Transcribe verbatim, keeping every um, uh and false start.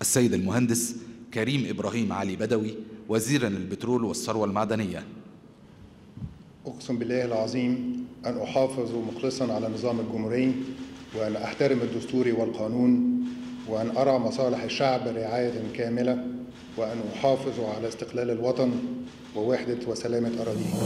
السيد المهندس كريم ابراهيم علي بدوي، وزيرا للبترول والثروه المعدنيه. اقسم بالله العظيم ان احافظ مخلصا على نظام الجمهوريه، وان احترم الدستور والقانون، وان ارعى مصالح الشعب رعايه كامله، وان احافظ على استقلال الوطن ووحده وسلامه اراضيه.